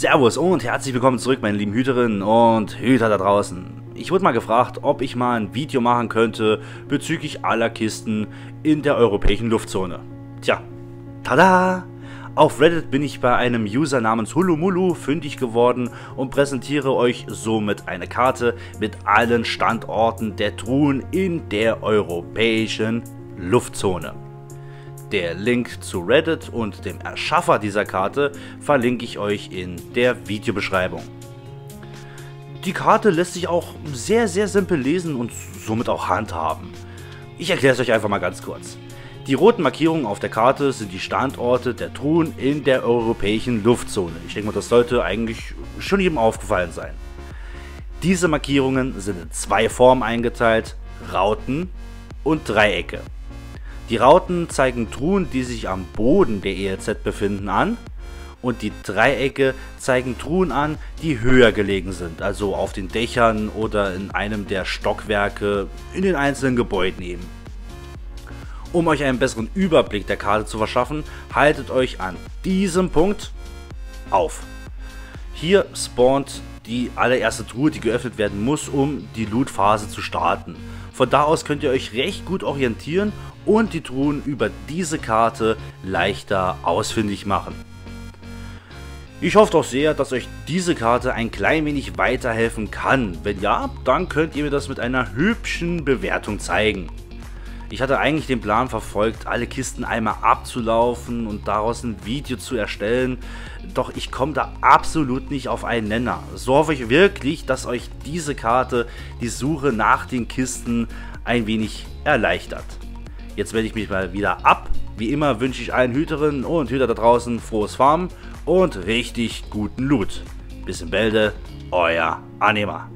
Servus und herzlich willkommen zurück, meine lieben Hüterinnen und Hüter da draußen. Ich wurde mal gefragt, ob ich mal ein Video machen könnte bezüglich aller Kisten in der europäischen Luftzone. Tja, tada! Auf Reddit bin ich bei einem User namens Hulumulu fündig geworden und präsentiere euch somit eine Karte mit allen Standorten der Truhen in der europäischen Luftzone. Der Link zu Reddit und dem Erschaffer dieser Karte verlinke ich euch in der Videobeschreibung. Die Karte lässt sich auch sehr, sehr simpel lesen und somit auch handhaben. Ich erkläre es euch einfach mal ganz kurz. Die roten Markierungen auf der Karte sind die Standorte der Truhen in der europäischen Luftzone. Ich denke mal, das sollte eigentlich schon jedem aufgefallen sein. Diese Markierungen sind in zwei Formen eingeteilt: Rauten und Dreiecke. Die Rauten zeigen Truhen, die sich am Boden der ELZ befinden, an, und die Dreiecke zeigen Truhen an, die höher gelegen sind, also auf den Dächern oder in einem der Stockwerke in den einzelnen Gebäuden eben. Um euch einen besseren Überblick der Karte zu verschaffen, haltet euch an diesem Punkt auf. Hier spawnt die allererste Truhe, die geöffnet werden muss, um die Loot-Phase zu starten. Von da aus könnt ihr euch recht gut orientieren und die Truhen über diese Karte leichter ausfindig machen. Ich hoffe doch sehr, dass euch diese Karte ein klein wenig weiterhelfen kann. Wenn ja, dann könnt ihr mir das mit einer hübschen Bewertung zeigen. Ich hatte eigentlich den Plan verfolgt, alle Kisten einmal abzulaufen und daraus ein Video zu erstellen, doch ich komme da absolut nicht auf einen Nenner. So hoffe ich wirklich, dass euch diese Karte die Suche nach den Kisten ein wenig erleichtert. Jetzt melde ich mich mal wieder ab. Wie immer wünsche ich allen Hüterinnen und Hütern da draußen frohes Farmen und richtig guten Loot. Bis in Bälde, euer Anima.